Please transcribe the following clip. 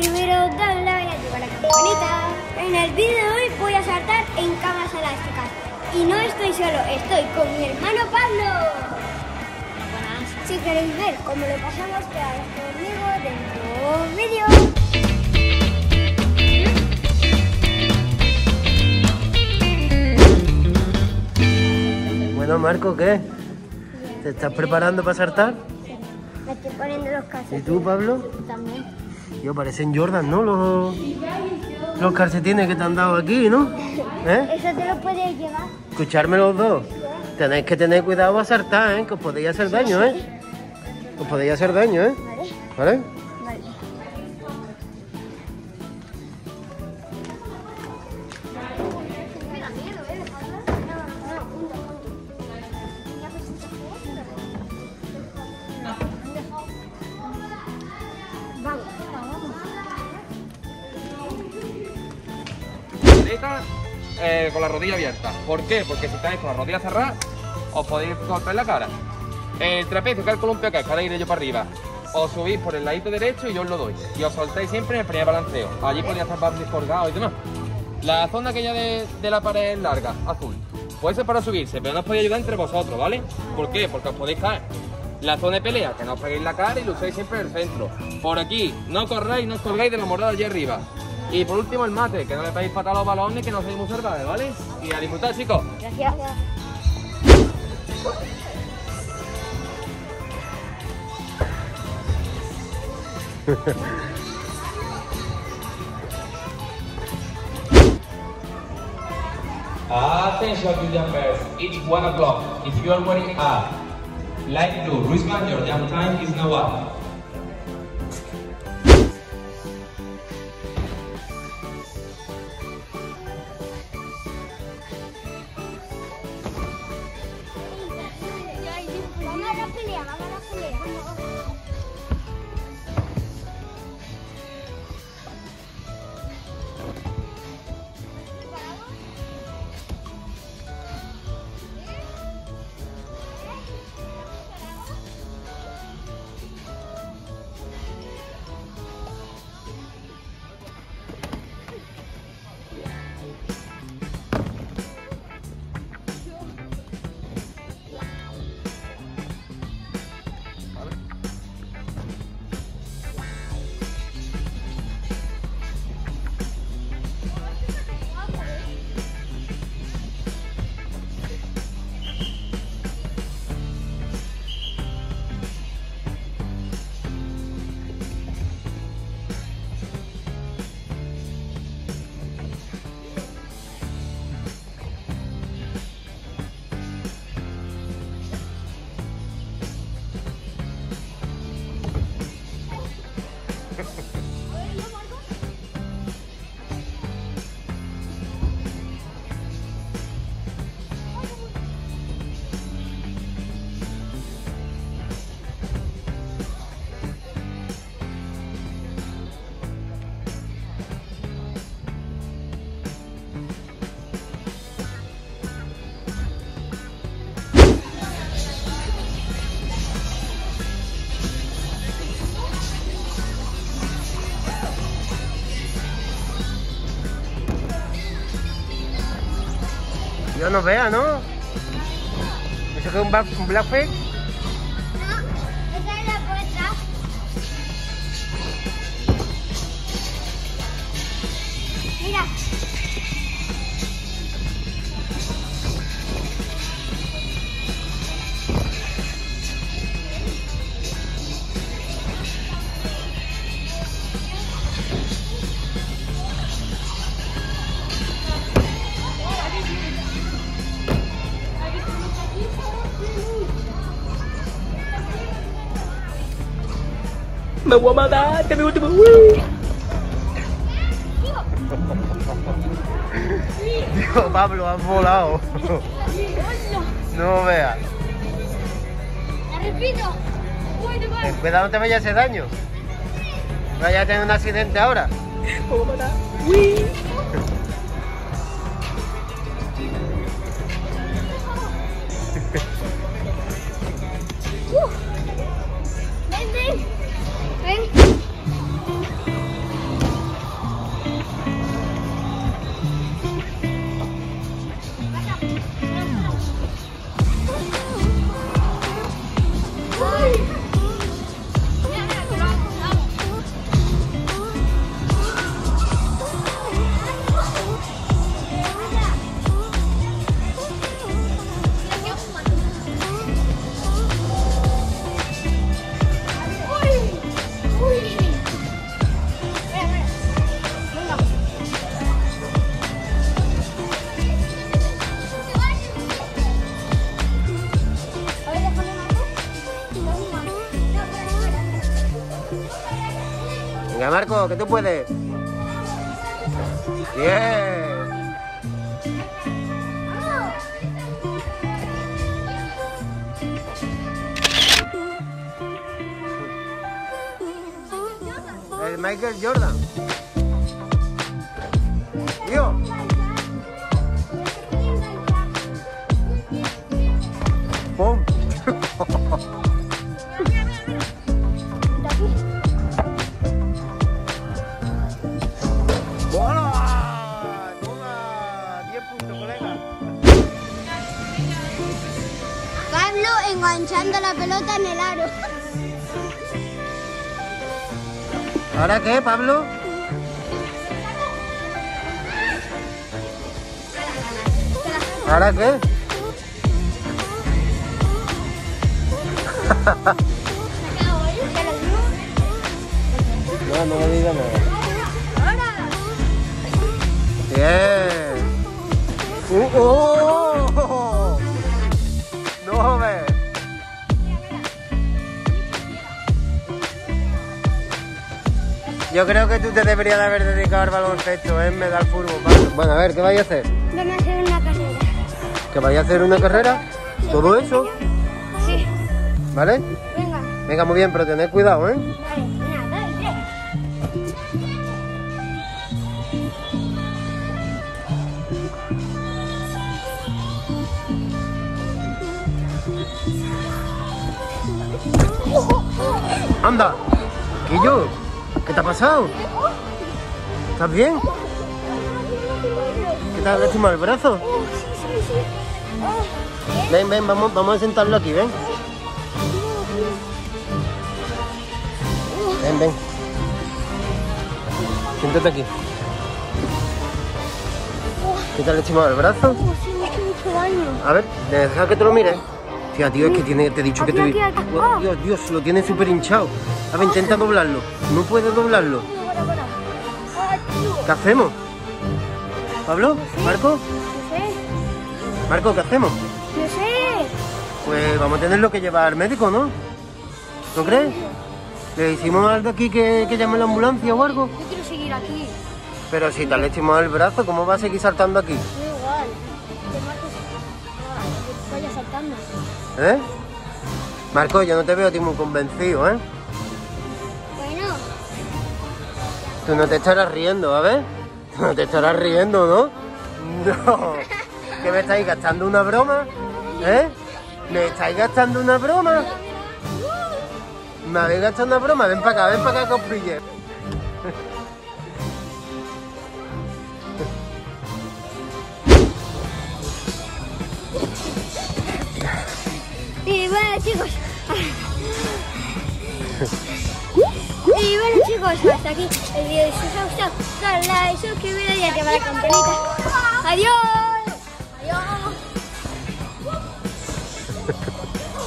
suscribiros, dadle like, activar la campanita. En el vídeo de hoy voy a saltar en camas elásticas. Y no estoy solo, estoy con mi hermano Pablo. Buenas. Si queréis ver cómo lo pasamos, quedaros conmigo dentro del vídeo. Bueno, Marco, ¿qué? ¿Te estás preparando para saltar? Sí, me estoy poniendo los calcetines. ¿Y tú, Pablo? También. Yo parecen Jordan, ¿no? Los calcetines que te han dado aquí, ¿no? ¿Eh? Eso te lo puedes llevar. Escucharme los dos. Sí. Tenéis que tener cuidado a saltar, ¿eh? Que os podéis hacer daño, ¿eh? Os podéis hacer daño, ¿eh? Vale. Vale. Con la rodilla abierta. ¿Por qué? Porque si estáis con la rodilla cerrada os podéis cortar la cara. El trapecio, que es el columpio acá, cada iré yo para arriba. Os subís por el ladito derecho y yo os lo doy. Y os soltáis siempre en el primer balanceo. Allí podéis hacer balanceo colgado y demás. La zona que ya de la pared es larga, azul. Puede ser para subirse, pero no os podéis ayudar entre vosotros, ¿vale? ¿Por qué? Porque os podéis caer. La zona de pelea, que no os peguéis la cara y lo uséis siempre en el centro. Por aquí, no corráis, no os colgáis de la morada allí arriba. Y por último el mate, que no le peguéis patada a los balones, que no seáis muy cerrados, ¿vale? Y a disfrutar, chicos. Gracias. Attention to jumpers, it's 1 o'clock. If you are wearing a light blue wristband, your jump time is now up. Yo no vea, ¿no? ¿Eso que es un blackface? No, esa es la puerta. Mira. Me voy a matar, te me gusta. Digo, Pablo, has volado. No veas. La repito. Cuidado, no te vayas a hacer daño. Vaya a tener un accidente ahora. Me voy a matar. Ven. Venga, Marcos, que tú puedes. Bien. El Michael Jordan. Tío. ¡Pum! ¡Hola! ¡Toma! 10 puntos, colega. Pablo enganchando la pelota en el aro. ¿Ahora qué, Pablo? ¿Ahora qué? No, no me digas nada. Bien. ¡Oh! No me. Yo creo que tú te deberías de haber dedicado al baloncesto, ¿eh? Me da el fútbol, Pablo. Bueno, a ver, ¿qué vais a hacer? Vamos a hacer una carrera. ¿Que vais a hacer una carrera? ¿Todo eso? Sí. ¿Vale? Venga. Venga, muy bien, pero tened cuidado, ¿eh? Vale, una, dos, tres. ¡Anda! ¿Qué yo? ¿Qué te ha pasado? ¿Estás bien? ¿Qué te has lastimado el brazo? Ven, ven, vamos a sentarlo aquí, ven. Ven, ven. Siéntate aquí. ¿Qué te has lastimado el brazo? A ver, deja que te lo mire. Tía, tío, es que tiene, te he dicho que te... Dios, Dios, lo tiene súper hinchado. A ver, intenta doblarlo. No puedes doblarlo. ¿Qué hacemos? ¿Pablo? ¿Marco? No sé. ¿Marco, qué hacemos? No sé. Pues vamos a tenerlo que llevar al médico, ¿no? ¿No crees? ¿Le hicimos algo aquí que llame a la ambulancia o algo? Yo quiero seguir aquí. Pero si te le echamos el brazo, ¿cómo va a seguir saltando aquí? No, igual. Que Marcos vaya saltando. ¿Eh? Marco, yo no te veo a ti muy convencido, ¿eh? Tú no te estarás riendo, a ver. Tú no te estarás riendo, ¿no? No. ¿Que me estáis gastando una broma? ¿Eh? ¿Me estáis gastando una broma? ¿Me habéis gastado una broma? Ven para acá que os pille. Y bueno, chicos. Y bueno, chicos, hasta aquí el vídeo. Si os ha gustado, dale like, suscribiros y activar la campanita. ¡Adiós! ¡Adiós!